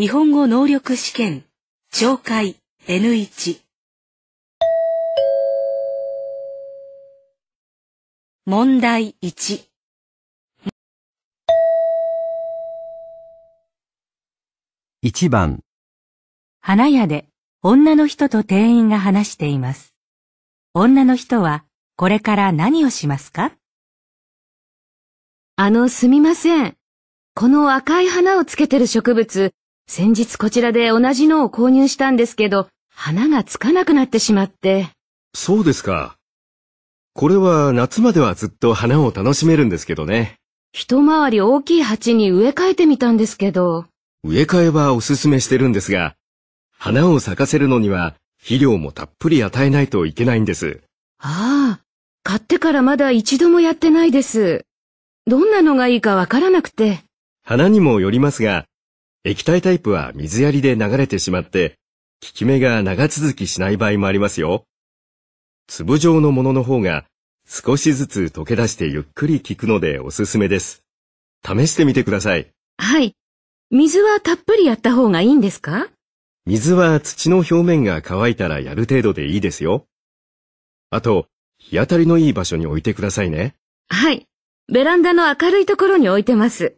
日本語能力試験、聴解 N1。問題1。1番。花屋で女の人と店員が話しています。女の人はこれから何をしますか？すみません。この赤い花をつけてる植物、先日こちらで同じのを購入したんですけど、花がつかなくなってしまって。そうですか。これは夏まではずっと花を楽しめるんですけどね。一回り大きい鉢に植え替えてみたんですけど。植え替えはおすすめしてるんですが、花を咲かせるのには肥料もたっぷり与えないといけないんです。ああ、買ってからまだ一度もやってないです。どんなのがいいかわからなくて。花にもよりますが、液体タイプは水やりで流れてしまって、効き目が長続きしない場合もありますよ。粒状のものの方が少しずつ溶け出してゆっくり効くのでおすすめです。試してみてください。はい。水はたっぷりやった方がいいんですか？水は土の表面が乾いたらやる程度でいいですよ。あと、日当たりのいい場所に置いてくださいね。はい。ベランダの明るいところに置いてます。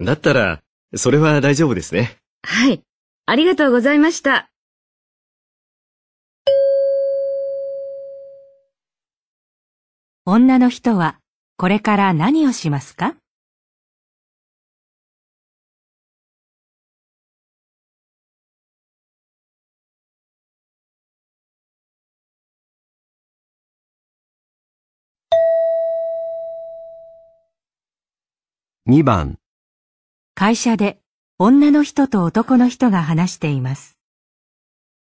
だったら、それは大丈夫ですね。はい。ありがとうございました。女の人はこれから何をしますか？2番。会社で女の人と男の人が話しています。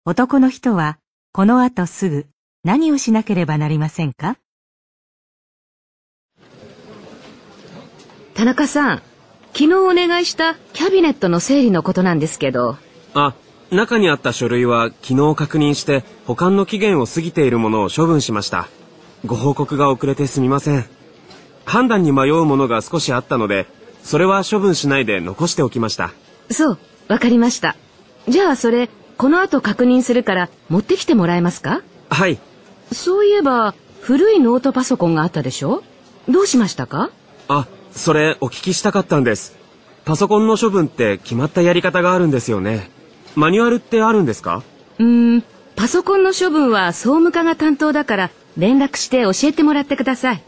男の人はこの後すぐ何をしなければなりませんか？田中さん、昨日お願いしたキャビネットの整理のことなんですけど。あ、中にあった書類は昨日確認して保管の期限を過ぎているものを処分しました。ご報告が遅れてすみません。判断に迷うものが少しあったので、それは処分しないで残しておきました。そう、わかりました。じゃあそれ、この後確認するから持ってきてもらえますか？はい。そういえば、古いノートパソコンがあったでしょ？どうしましたか？あ、それお聞きしたかったんです。パソコンの処分って決まったやり方があるんですよね。マニュアルってあるんですか？パソコンの処分は総務課が担当だから連絡して教えてもらってください。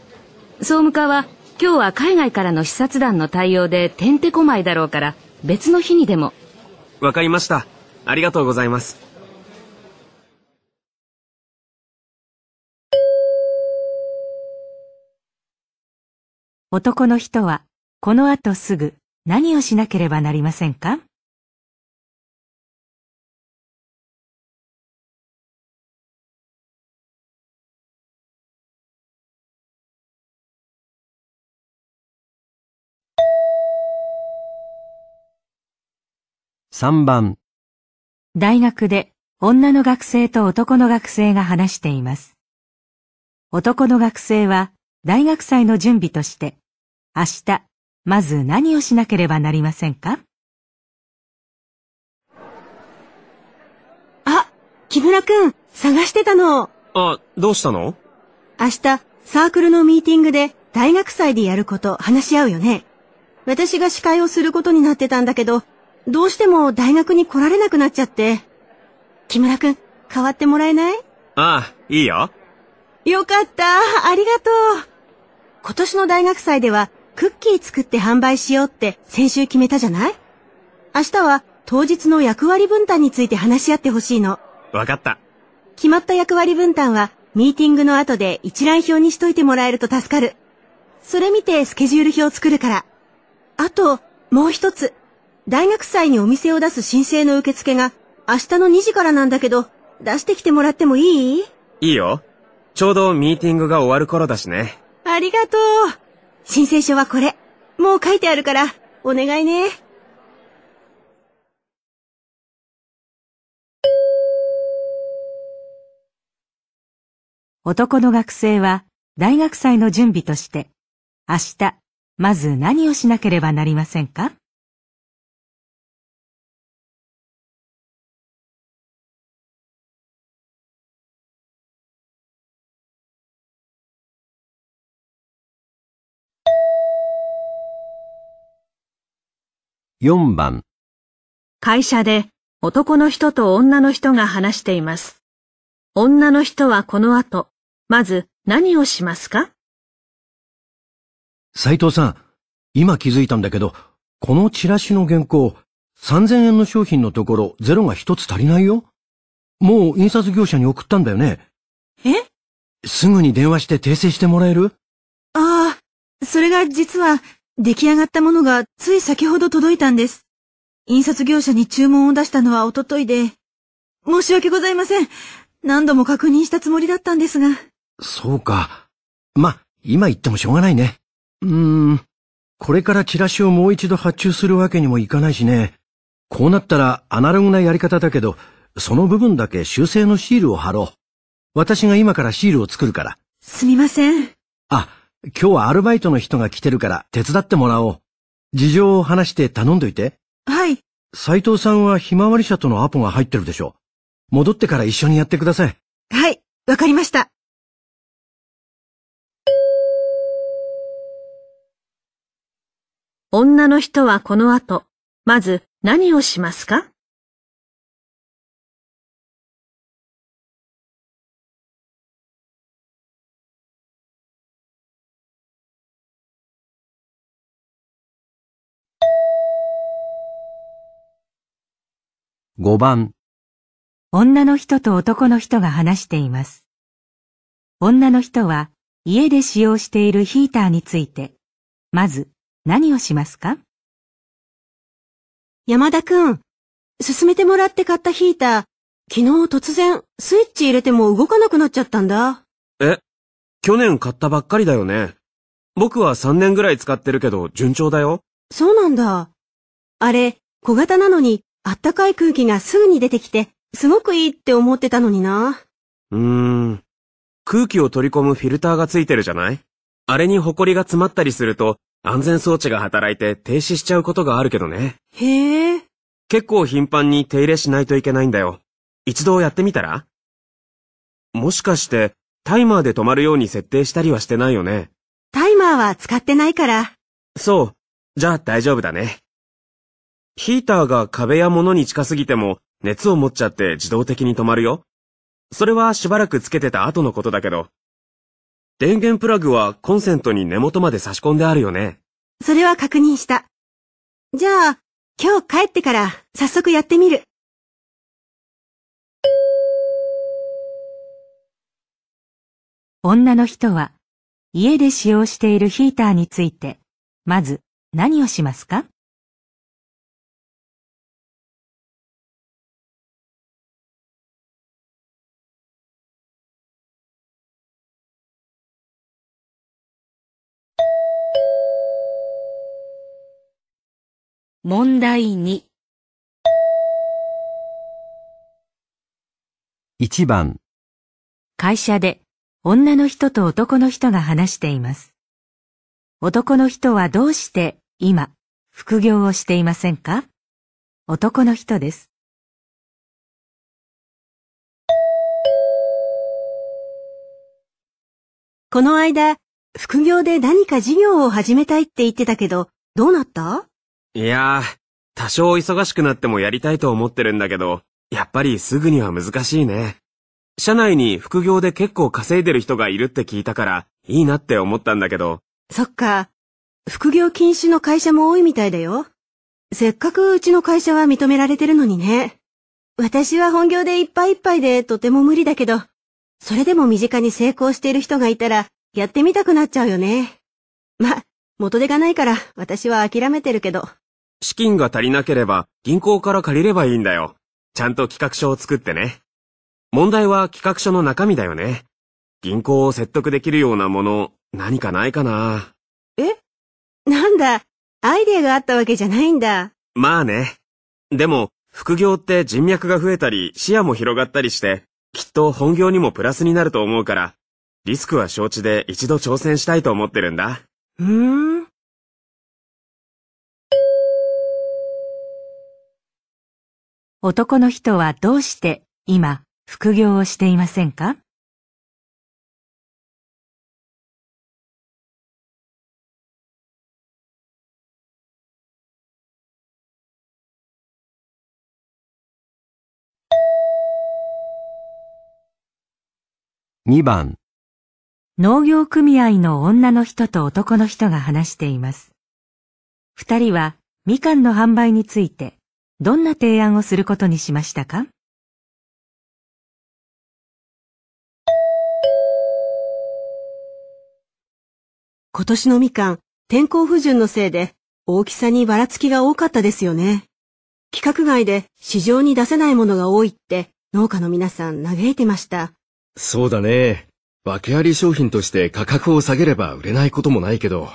総務課は今日は海外からの視察団の対応でてんてこまいだろうから別の日にでも。わかりました。ありがとうございます。男の人はこの後すぐ何をしなければなりませんか？3番。大学で女の学生と男の学生が話しています。男の学生は大学祭の準備として明日まず何をしなければなりませんか？あ、木村くん、探してたの。あ、どうしたの？明日サークルのミーティングで大学祭でやること話し合うよね。私が司会をすることになってたんだけど、どうしても大学に来られなくなっちゃって。木村くん、代わってもらえない？ああ、いいよ。よかった、ありがとう。今年の大学祭ではクッキー作って販売しようって先週決めたじゃない？明日は当日の役割分担について話し合ってほしいの。わかった。決まった役割分担はミーティングの後で一覧表にしといてもらえると助かる。それ見てスケジュール表を作るから。あと、もう一つ。大学祭にお店を出す申請の受付が明日の2時からなんだけど、出してきてもらってもいい？いいよ。ちょうどミーティングが終わる頃だしね。ありがとう。申請書はこれ。もう書いてあるから、お願いね。男の学生は大学祭の準備として、明日、まず何をしなければなりませんか？ 4番。会社で男の人と女の人が話しています。女の人はこの後、まず何をしますか？斉藤さん、今気づいたんだけど、このチラシの原稿、3000円の商品のところゼロが一つ足りないよ。もう印刷業者に送ったんだよね。え？すぐに電話して訂正してもらえる？ああ、それが実は出来上がったものがつい先ほど届いたんです。印刷業者に注文を出したのはおとといで、申し訳ございません。何度も確認したつもりだったんですが。そうか。ま、今言ってもしょうがないね。これからチラシをもう一度発注するわけにもいかないしね。こうなったらアナログなやり方だけど、その部分だけ修正のシールを貼ろう。私が今からシールを作るから。すみません。あ、今日はアルバイトの人が来てるから手伝ってもらおう。事情を話して頼んどいて。はい。斉藤さんはひまわり社とのアポが入ってるでしょう。戻ってから一緒にやってください。はい、わかりました。女の人はこの後、まず何をしますか？5番。女の人と男の人が話しています。女の人は家で使用しているヒーターについて、まず何をしますか？山田くん、勧めてもらって買ったヒーター、昨日突然スイッチ入れても動かなくなっちゃったんだ。え、去年買ったばっかりだよね。僕は3年ぐらい使ってるけど順調だよ。そうなんだ。あれ、小型なのに、あったかい空気がすぐに出てきて、すごくいいって思ってたのにな。空気を取り込むフィルターがついてるじゃない？あれにホコリが詰まったりすると、安全装置が働いて停止しちゃうことがあるけどね。へえ。結構頻繁に手入れしないといけないんだよ。一度やってみたら？もしかして、タイマーで止まるように設定したりはしてないよね？タイマーは使ってないから。そう。じゃあ大丈夫だね。ヒーターが壁や物に近すぎても熱を持っちゃって自動的に止まるよ。それはしばらくつけてた後のことだけど。電源プラグはコンセントに根元まで差し込んであるよね。それは確認した。じゃあ、今日帰ってから早速やってみる。女の人は家で使用しているヒーターについて、まず何をしますか？問題2。1番。会社で女の人と男の人が話しています。男の人はどうして今副業をしていませんか？男の人です。この間、副業で何か事業を始めたいって言ってたけど、どうなった？いやー、多少忙しくなってもやりたいと思ってるんだけど、やっぱりすぐには難しいね。社内に副業で結構稼いでる人がいるって聞いたから、いいなって思ったんだけど。そっか。副業禁止の会社も多いみたいだよ。せっかくうちの会社は認められてるのにね。私は本業でいっぱいいっぱいでとても無理だけど、それでも身近に成功している人がいたら、やってみたくなっちゃうよね。ま、元手がないから私は諦めてるけど。資金が足りなければ銀行から借りればいいんだよ。ちゃんと企画書を作ってね。問題は企画書の中身だよね。銀行を説得できるようなもの、何かないかな。え？なんだ、アイデアがあったわけじゃないんだ。まあね。でも、副業って人脈が増えたり視野も広がったりして、きっと本業にもプラスになると思うから、リスクは承知で一度挑戦したいと思ってるんだ。男の人はどうして今副業をしていませんか？ 2番。農業組合の女の人と男の人が話しています。二人はみかんの販売についてどんな提案をすることにしましたか？今年のみかん、天候不順のせいで大きさにばらつきが多かったですよね。規格外で市場に出せないものが多いって農家の皆さん嘆いてました。そうだね。訳あり商品として価格を下げれば売れないこともないけど。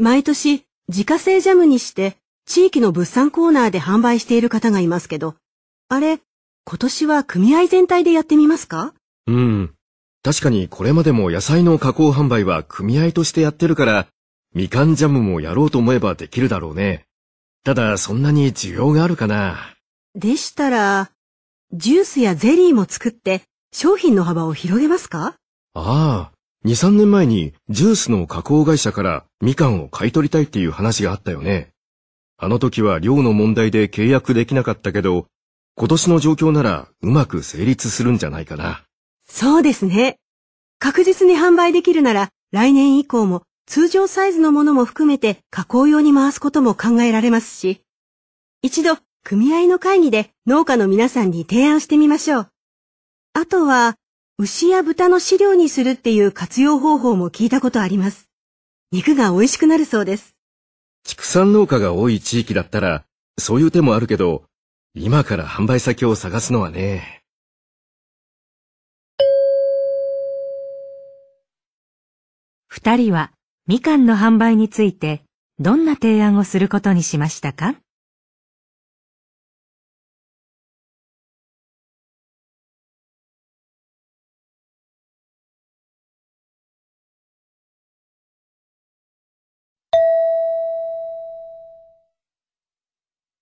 毎年自家製ジャムにして地域の物産コーナーで販売している方がいますけど、あれ、今年は組合全体でやってみますか？うん。確かにこれまでも野菜の加工販売は組合としてやってるから、みかんジャムもやろうと思えばできるだろうね。ただそんなに需要があるかな。でしたら、ジュースやゼリーも作って商品の幅を広げますか？ああ、2、3年前にジュースの加工会社からみかんを買い取りたいっていう話があったよね。あの時は量の問題で契約できなかったけど、今年の状況ならうまく成立するんじゃないかな。そうですね。確実に販売できるなら来年以降も通常サイズのものも含めて加工用に回すことも考えられますし、一度組合の会議で農家の皆さんに提案してみましょう。あとは、牛や豚の飼料にするっていう活用方法も聞いたことあります。肉が美味しくなるそうです。畜産農家が多い地域だったら、そういう手もあるけど、今から販売先を探すのはね。二人は、みかんの販売について、どんな提案をすることにしましたか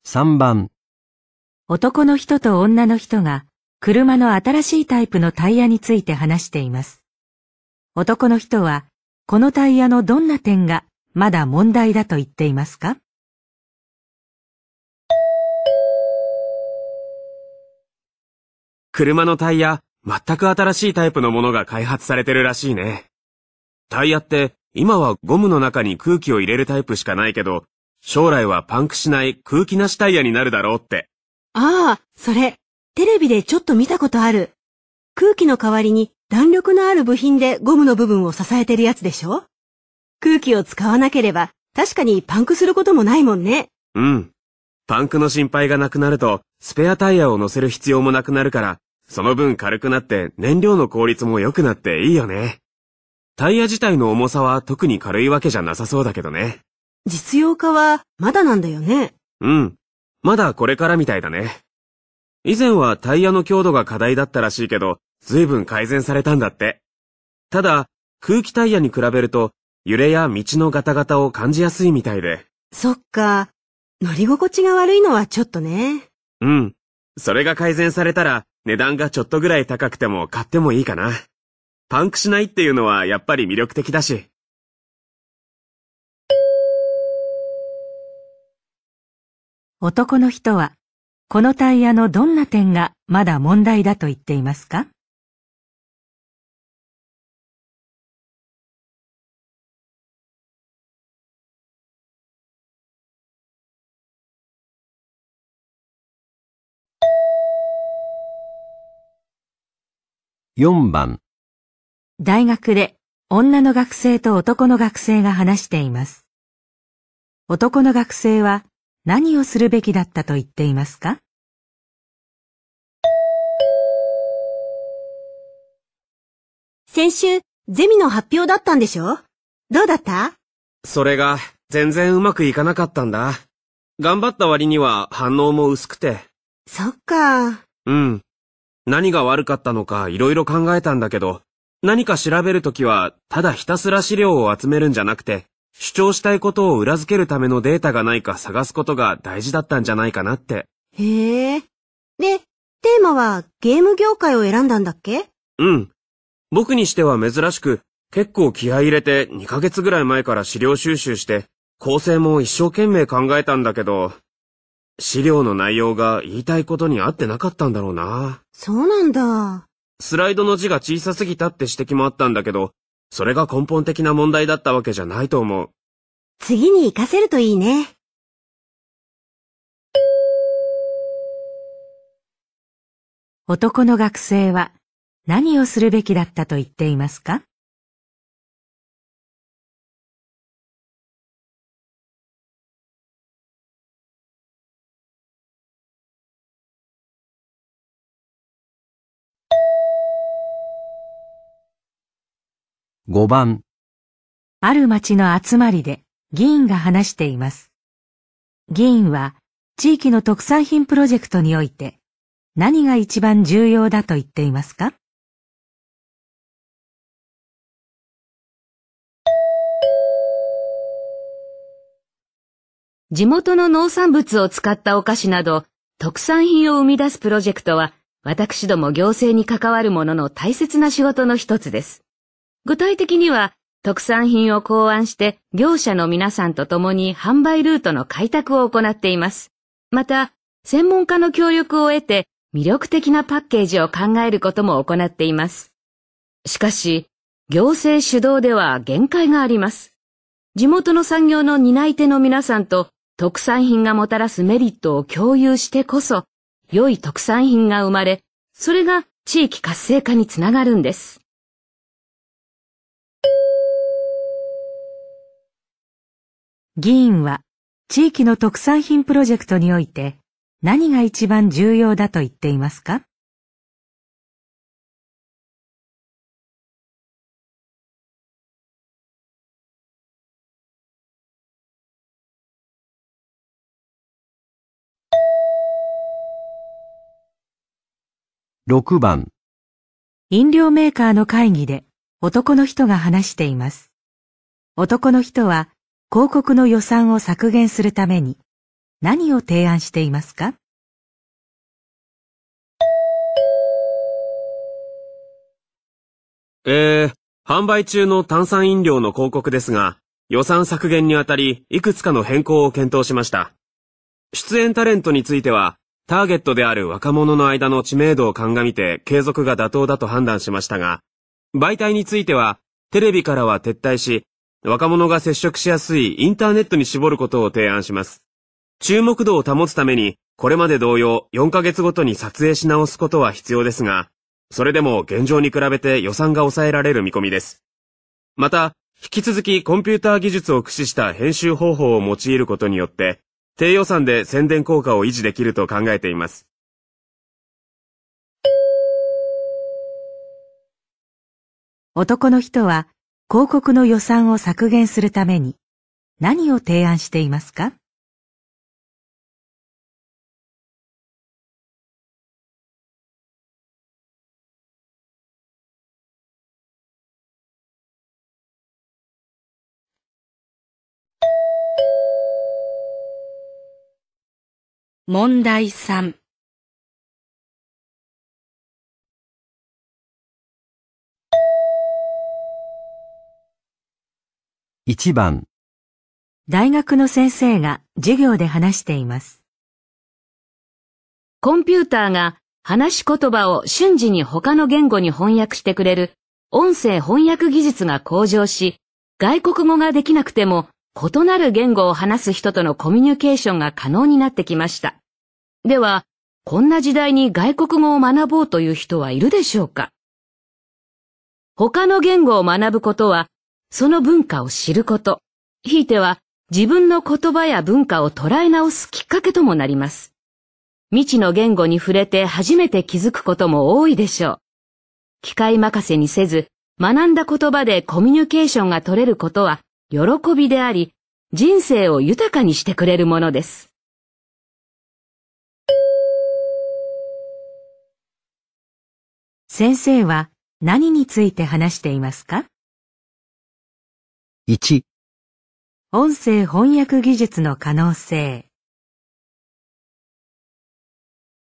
？3番。男の人と女の人が車の新しいタイプのタイヤについて話しています。男の人はこのタイヤのどんな点がまだ問題だと言っていますか？車のタイヤ、全く新しいタイプのものが開発されてるらしいね。タイヤって今はゴムの中に空気を入れるタイプしかないけど、将来はパンクしない空気なしタイヤになるだろうって。ああ、それ、テレビでちょっと見たことある。空気の代わりに弾力のある部品でゴムの部分を支えてるやつでしょ？空気を使わなければ確かにパンクすることもないもんね。うん。パンクの心配がなくなるとスペアタイヤを乗せる必要もなくなるから、その分軽くなって燃料の効率も良くなっていいよね。タイヤ自体の重さは特に軽いわけじゃなさそうだけどね。実用化はまだなんだよね。うん。まだこれからみたいだね。以前はタイヤの強度が課題だったらしいけど、随分改善されたんだって。ただ、空気タイヤに比べると、揺れや道のガタガタを感じやすいみたいで。そっか。乗り心地が悪いのはちょっとね。うん。それが改善されたら、値段がちょっとぐらい高くても買ってもいいかな。パンクしないっていうのはやっぱり魅力的だし。男の人は、このタイヤのどんな点がまだ問題だと言っていますか？4番。大学で女の学生と男の学生が話しています。男の学生は、何をするべきだったと言っていますか？先週、ゼミの発表だったんでしょ？どうだった？それが、全然うまくいかなかったんだ。頑張った割には反応も薄くて。そっか。うん。何が悪かったのかいろいろ考えたんだけど、何か調べるときは、ただひたすら資料を集めるんじゃなくて、主張したいことを裏付けるためのデータがないか探すことが大事だったんじゃないかなって。へえ。で、テーマはゲーム業界を選んだんだっけ？うん。僕にしては珍しく、結構気合い入れて2ヶ月ぐらい前から資料収集して、構成も一生懸命考えたんだけど、資料の内容が言いたいことに合ってなかったんだろうな。そうなんだ。スライドの字が小さすぎたって指摘もあったんだけど、それが根本的な問題だったわけじゃないと思う。次に活かせるといいね。男の学生は何をするべきだったと言っていますか？5番。ある町の集まりで議員が話しています。議員は地域の特産品プロジェクトにおいて何が一番重要だと言っていますか？地元の農産物を使ったお菓子など特産品を生み出すプロジェクトは私ども行政に関わるものの大切な仕事の一つです。具体的には、特産品を考案して業者の皆さんと共に販売ルートの開拓を行っています。また、専門家の協力を得て魅力的なパッケージを考えることも行っています。しかし、行政主導では限界があります。地元の産業の担い手の皆さんと特産品がもたらすメリットを共有してこそ、良い特産品が生まれ、それが地域活性化につながるんです。議員は地域の特産品プロジェクトにおいて何が一番重要だと言っていますか？6番。飲料メーカーの会議で男の人が話しています。男の人は広告の予算を削減するために何を提案していますか？販売中の炭酸飲料の広告ですが、予算削減にあたりいくつかの変更を検討しました。出演タレントについては、ターゲットである若者の間の知名度を鑑みて継続が妥当だと判断しましたが、媒体については、テレビからは撤退し、若者が接触しやすいインターネットに絞ることを提案します。注目度を保つために、これまで同様4ヶ月ごとに撮影し直すことは必要ですが、それでも現状に比べて予算が抑えられる見込みです。また、引き続きコンピューター技術を駆使した編集方法を用いることによって、低予算で宣伝効果を維持できると考えています。男の人は、広告の予算を削減するために何を提案していますか？問題3。1番。大学の先生が授業で話しています。コンピューターが話し言葉を瞬時に他の言語に翻訳してくれる音声翻訳技術が向上し、外国語ができなくても異なる言語を話す人とのコミュニケーションが可能になってきました。では、こんな時代に外国語を学ぼうという人はいるでしょうか？他の言語を学ぶことは、その文化を知ること、ひいては自分の言葉や文化を捉え直すきっかけともなります。未知の言語に触れて初めて気づくことも多いでしょう。機械任せにせず、学んだ言葉でコミュニケーションが取れることは喜びであり、人生を豊かにしてくれるものです。先生は何について話していますか？1、音声翻訳技術の可能性。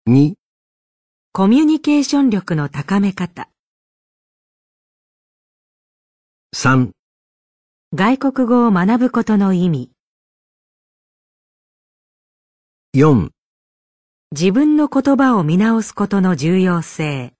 2、コミュニケーション力の高め方。3、外国語を学ぶことの意味。4、自分の言葉を見直すことの重要性。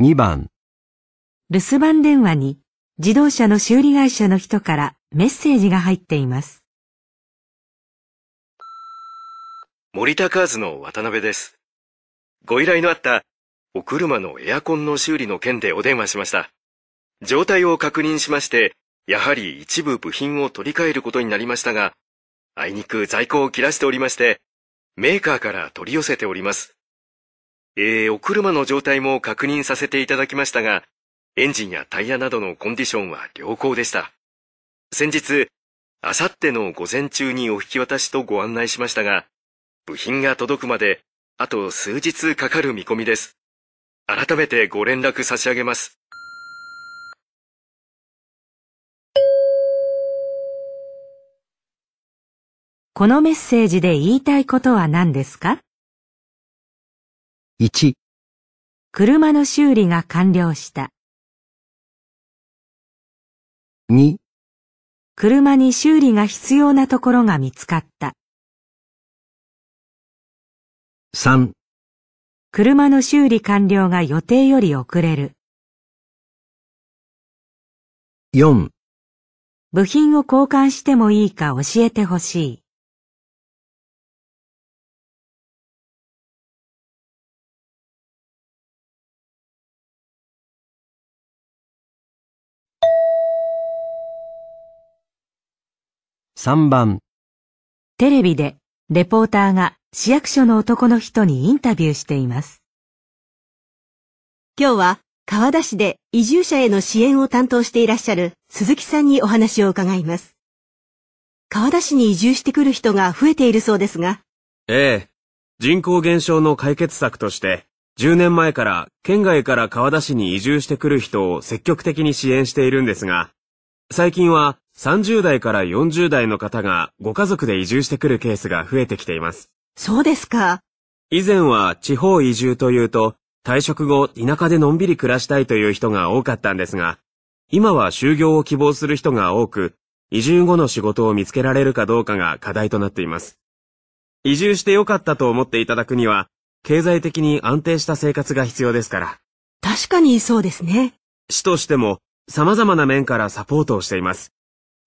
2番、留守番電話に自動車の修理会社の人からメッセージが入っています。森田カーズの渡辺です。ご依頼のあったお車のエアコンの修理の件でお電話しました。状態を確認しまして、やはり一部部品を取り替えることになりましたが、あいにく在庫を切らしておりまして、メーカーから取り寄せております。お車の状態も確認させていただきましたが、エンジンやタイヤなどのコンディションは良好でした。先日、あさっての午前中にお引き渡しとご案内しましたが、部品が届くまで、あと数日かかる見込みです。改めてご連絡差し上げます。このメッセージで言いたいことは何ですか？ 1、車の修理が完了した。2、車に修理が必要なところが見つかった。3、車の修理完了が予定より遅れる。4、部品を交換してもいいか教えてほしい。3番、テレビでレポーターが市役所の男の人にインタビューしています。今日は河田市で移住者への支援を担当していらっしゃる鈴木さんにお話を伺います。河田市に移住してくる人が増えているそうですが。ええ、人口減少の解決策として10年前から県外から河田市に移住してくる人を積極的に支援しているんですが、最近は30代から40代の方がご家族で移住してくるケースが増えてきています。そうですか。以前は地方移住というと、退職後田舎でのんびり暮らしたいという人が多かったんですが、今は就業を希望する人が多く、移住後の仕事を見つけられるかどうかが課題となっています。移住してよかったと思っていただくには、経済的に安定した生活が必要ですから。確かにそうですね。市としても様々な面からサポートをしています。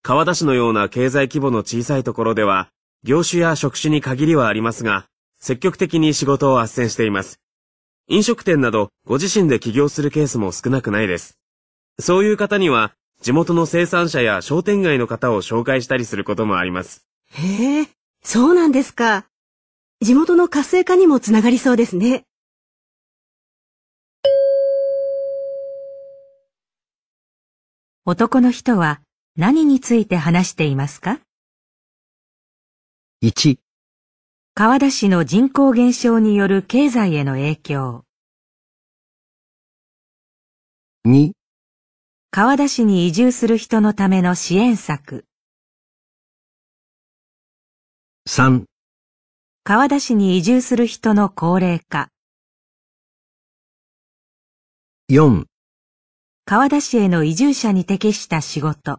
河田市のような経済規模の小さいところでは、業種や職種に限りはありますが、積極的に仕事を斡旋しています。飲食店などご自身で起業するケースも少なくないです。そういう方には、地元の生産者や商店街の方を紹介したりすることもあります。へえ、そうなんですか。地元の活性化にもつながりそうですね。男の人は何について話していますか？ 1、河田市の人口減少による経済への影響。 2、河田市に移住する人のための支援策。 3、河田市に移住する人の高齢化。 4、河田市への移住者に適した仕事。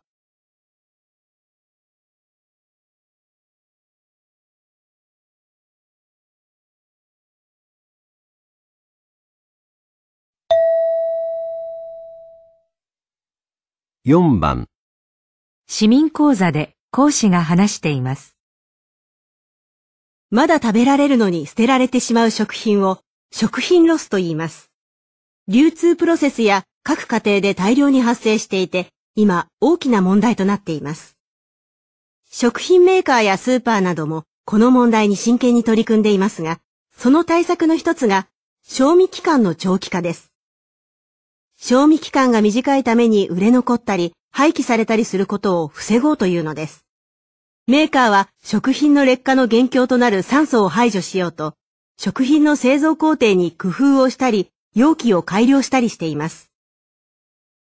4番、市民講座で講師が話しています。まだ食べられるのに捨てられてしまう食品を食品ロスと言います。流通プロセスや各家庭で大量に発生していて、今大きな問題となっています。食品メーカーやスーパーなどもこの問題に真剣に取り組んでいますが、その対策の一つが賞味期間の長期化です。賞味期間が短いために売れ残ったり廃棄されたりすることを防ごうというのです。メーカーは食品の劣化の元凶となる酸素を排除しようと、食品の製造工程に工夫をしたり、容器を改良したりしています。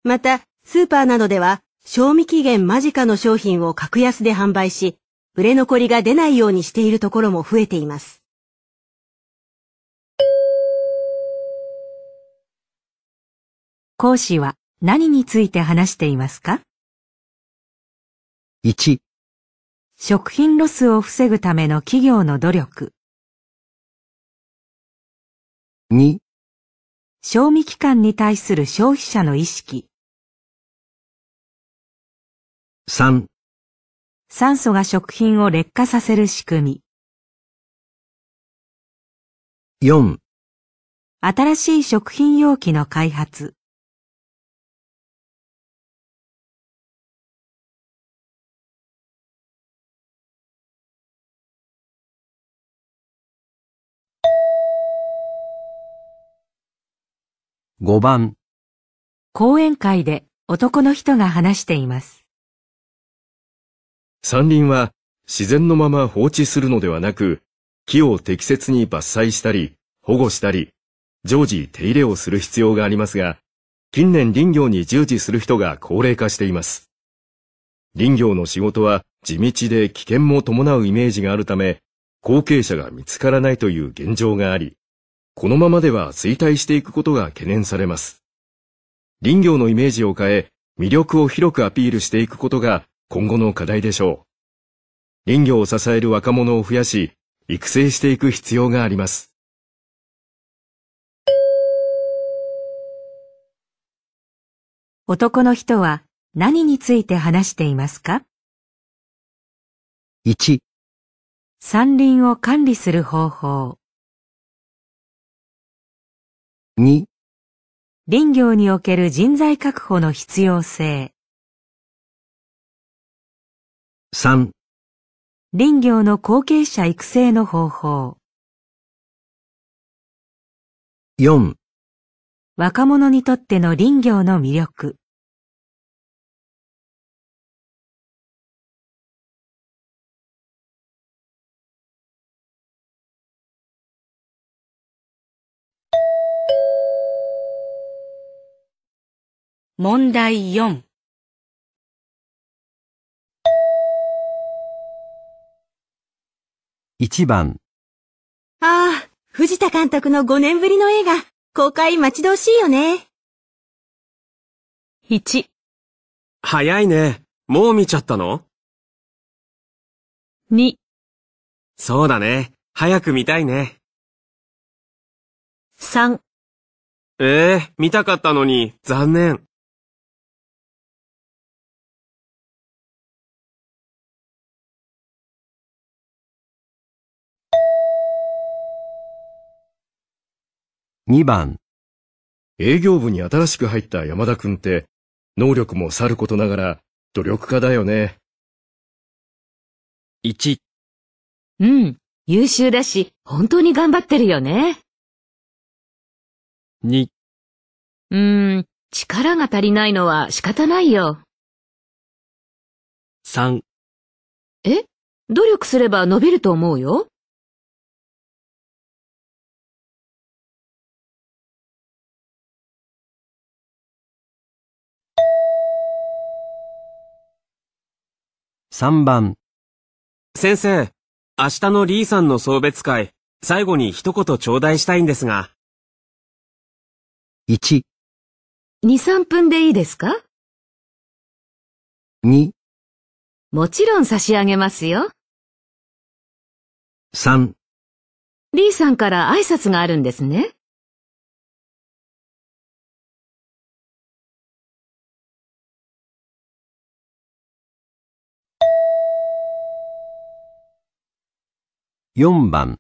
また、スーパーなどでは、賞味期限間近の商品を格安で販売し、売れ残りが出ないようにしているところも増えています。講師は何について話していますか？ 1、食品ロスを防ぐための企業の努力。 2、賞味期間に対する消費者の意識。3、酸素が食品を劣化させる仕組み。4、新しい食品容器の開発。5番、講演会で男の人が話しています。山林は自然のまま放置するのではなく、木を適切に伐採したり、保護したり、常時手入れをする必要がありますが、近年林業に従事する人が高齢化しています。林業の仕事は地道で危険も伴うイメージがあるため、後継者が見つからないという現状があり、このままでは衰退していくことが懸念されます。林業のイメージを変え、魅力を広くアピールしていくことが今後の課題でしょう。林業を支える若者を増やし、育成していく必要があります。男の人は何について話していますか？ 1、山林を管理する方法。2、林業における人材確保の必要性。3、林業の後継者育成の方法。4、若者にとっての林業の魅力。問題4、1番、ああ、藤田監督の5年ぶりの映画、公開待ち遠しいよね。1、早いね、もう見ちゃったの？ 2、そうだね、早く見たいね。3、見たかったのに、残念。2番、営業部に新しく入った山田君って、能力もさることながら努力家だよね。1、うん、優秀だし、本当に頑張ってるよね。2、力が足りないのは仕方ないよ。3、努力すれば伸びると思うよ。3番、先生、明日のリーさんの送別会、最後に一言頂戴したいんですが。1、2、3分でいいですか？ 2、もちろん差し上げますよ。3、リーさんから挨拶があるんですね。4番、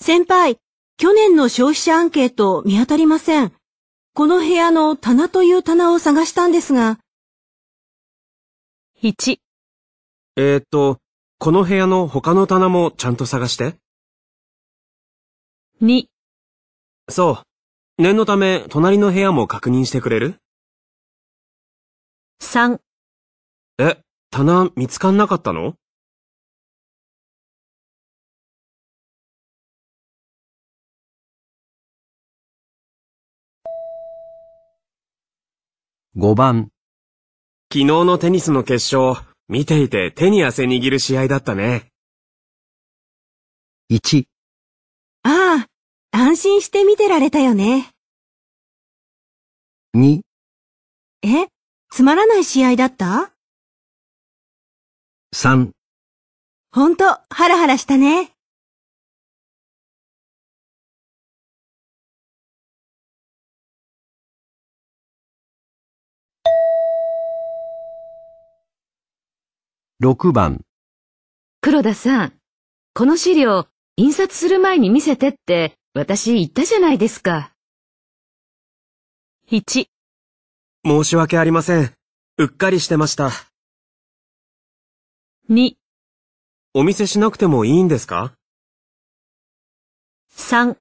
先輩、去年の消費者アンケート見当たりません。この部屋の棚という棚を探したんですが。1、この部屋の他の棚もちゃんと探して。2、そう、念のため隣の部屋も確認してくれる？ 3、棚見つかんなかったの？5番、昨日のテニスの決勝、見ていて手に汗握る試合だったね。1、ああ、安心して見てられたよね。2、つまらない試合だった？ 3、ほんと、ハラハラしたね。6番。黒田さん、この資料、印刷する前に見せてって私言ったじゃないですか。1。申し訳ありません。うっかりしてました。2。お見せしなくてもいいんですか？ 3。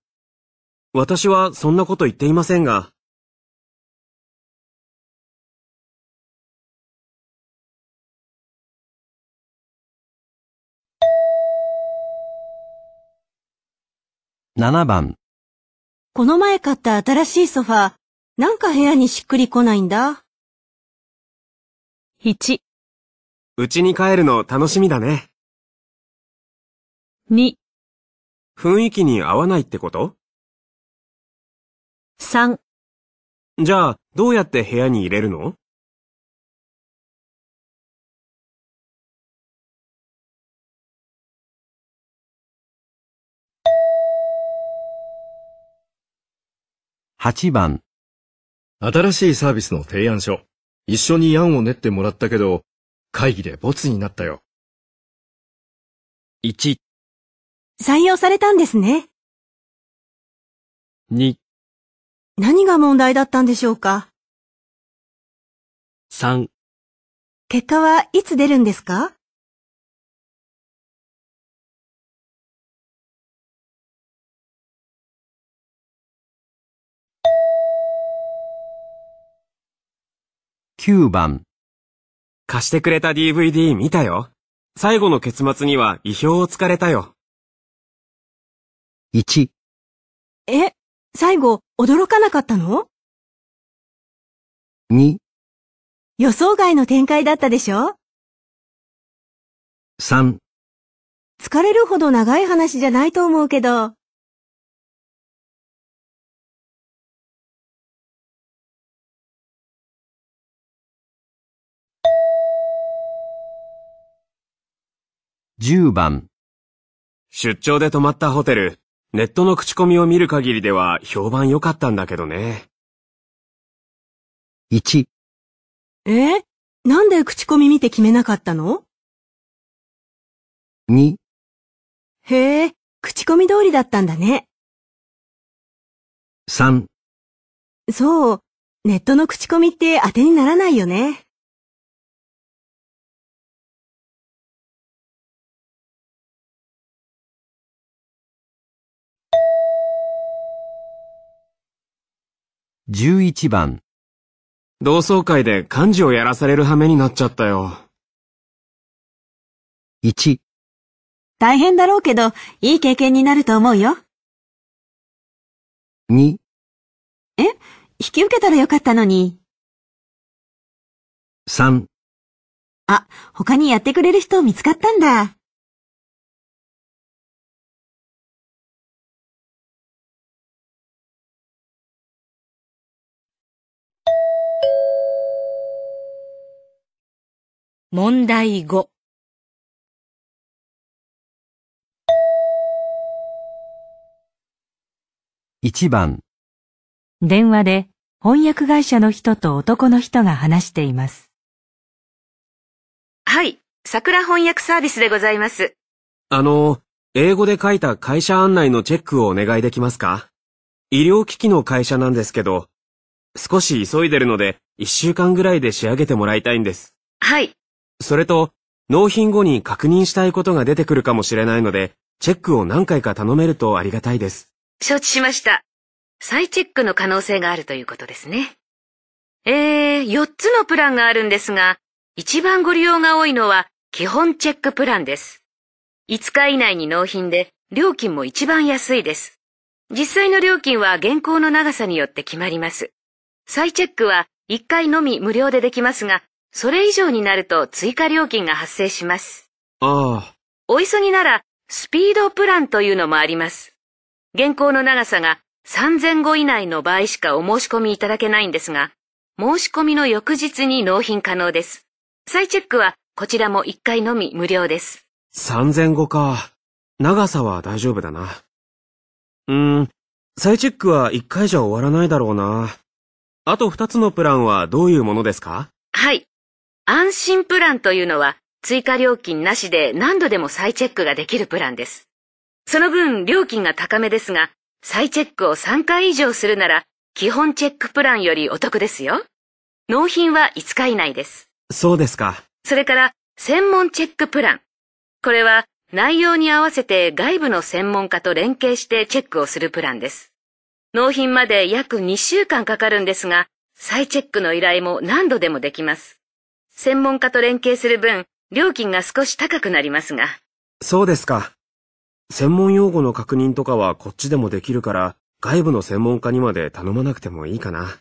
私はそんなこと言っていませんが。7番。この前買った新しいソファー、なんか部屋にしっくりこないんだ。1。うちに帰るの楽しみだね。2。雰囲気に合わないってこと？ 3。じゃあ、どうやって部屋に入れるの？8番。新しいサービスの提案書。一緒に案を練ってもらったけど、会議でボツになったよ。1。採用されたんですね。2。何が問題だったんでしょうか。3。結果はいつ出るんですか？9番。貸してくれた DVD 見たよ。最後の結末には意表をつかれたよ。1。え、最後、驚かなかったの？ 2。予想外の展開だったでしょ？ 3。疲れるほど長い話じゃないと思うけど。10番。出張で泊まったホテル、ネットの口コミを見る限りでは評判良かったんだけどね。1。え？なんで口コミ見て決めなかったの？ 2。へえ、口コミ通りだったんだね。3。そう、ネットの口コミって当てにならないよね。11番。同窓会で漢字をやらされる羽目になっちゃったよ。1。大変だろうけど、いい経験になると思うよ。2。え？引き受けたらよかったのに。3。あ、他にやってくれる人見つかったんだ。問題5。1番。電話で翻訳会社の人と男の人が話しています。はい、桜翻訳サービスでございます。英語で書いた会社案内のチェックをお願いできますか？医療機器の会社なんですけど、少し急いでるので1週間ぐらいで仕上げてもらいたいんです。はい。それと、納品後に確認したいことが出てくるかもしれないので、チェックを何回か頼めるとありがたいです。承知しました。再チェックの可能性があるということですね。4つのプランがあるんですが、一番ご利用が多いのは基本チェックプランです。5日以内に納品で、料金も一番安いです。実際の料金は原稿の長さによって決まります。再チェックは1回のみ無料でできますが、それ以上になると追加料金が発生します。ああ。お急ぎなら、スピードプランというのもあります。原稿の長さが3000語以内の場合しかお申し込みいただけないんですが、申し込みの翌日に納品可能です。再チェックはこちらも1回のみ無料です。3000語か。長さは大丈夫だな。再チェックは1回じゃ終わらないだろうな。あと2つのプランはどういうものですか？はい。安心プランというのは追加料金なしで何度でも再チェックができるプランです。その分料金が高めですが、再チェックを3回以上するなら基本チェックプランよりお得ですよ。納品は5日以内です。そうですか。それから専門チェックプラン。これは内容に合わせて外部の専門家と連携してチェックをするプランです。納品まで約2週間かかるんですが、再チェックの依頼も何度でもできます。専門家と連携する分、料金が少し高くなりますが。そうですか。専門用語の確認とかはこっちでもできるから、外部の専門家にまで頼まなくてもいいかな。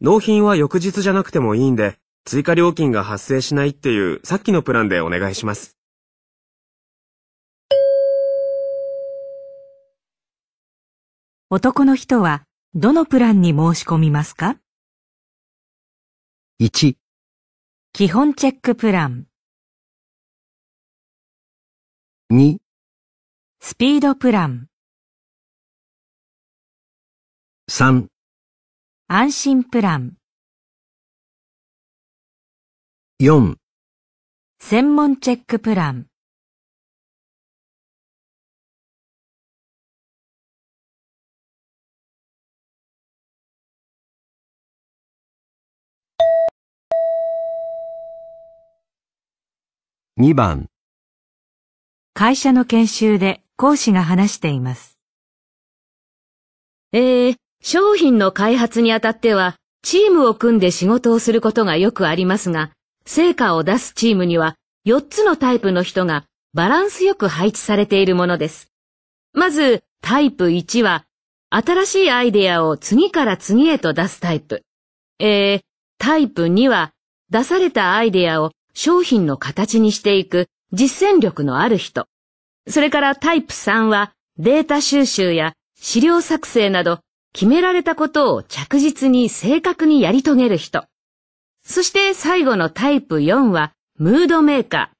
納品は翌日じゃなくてもいいんで、追加料金が発生しないっていうさっきのプランでお願いします。男の人はどのプランに申し込みますか？ 1、基本チェックプラン。 2、スピードプラン。 3、安心プラン。 4、専門チェックプラン。2番、会社の研修で講師が話しています。商品の開発にあたっては、チームを組んで仕事をすることがよくありますが、成果を出すチームには4つのタイプの人がバランスよく配置されているものです。まず、タイプ1は、新しいアイデアを次から次へと出すタイプ。タイプ2は、出されたアイデアを商品の形にしていく実践力のある人。それからタイプ3はデータ収集や資料作成など決められたことを着実に正確にやり遂げる人。そして最後のタイプ4はムードメーカ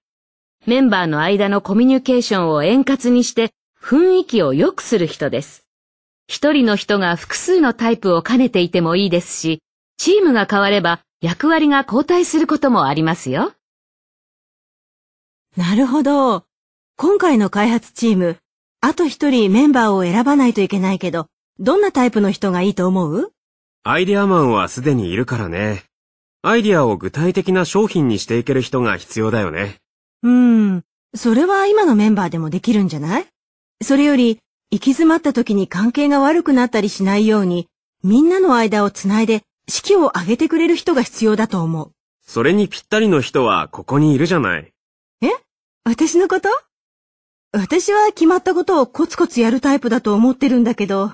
ー。メンバーの間のコミュニケーションを円滑にして雰囲気を良くする人です。一人の人が複数のタイプを兼ねていてもいいですし、チームが変われば役割が交代することもありますよ。なるほど。今回の開発チーム、あと1人メンバーを選ばないといけないけど、どんなタイプの人がいいと思う？アイデアマンはすでにいるからね。アイデアを具体的な商品にしていける人が必要だよね。それは今のメンバーでもできるんじゃない？それより、行き詰まった時に関係が悪くなったりしないように、みんなの間をつないで士気を上げてくれる人が必要だと思う。それにぴったりの人はここにいるじゃない。私のこと？私は決まったことをコツコツやるタイプだと思ってるんだけど。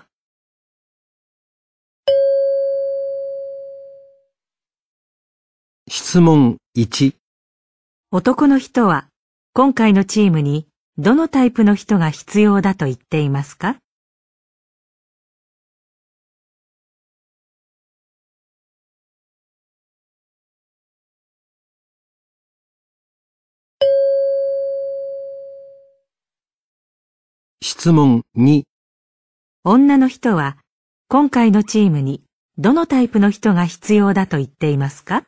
質問1。男の人は今回のチームにどのタイプの人が必要だと言っていますか？ 質問2。女の人は今回のチームにどのタイプの人が必要だと言っていますか？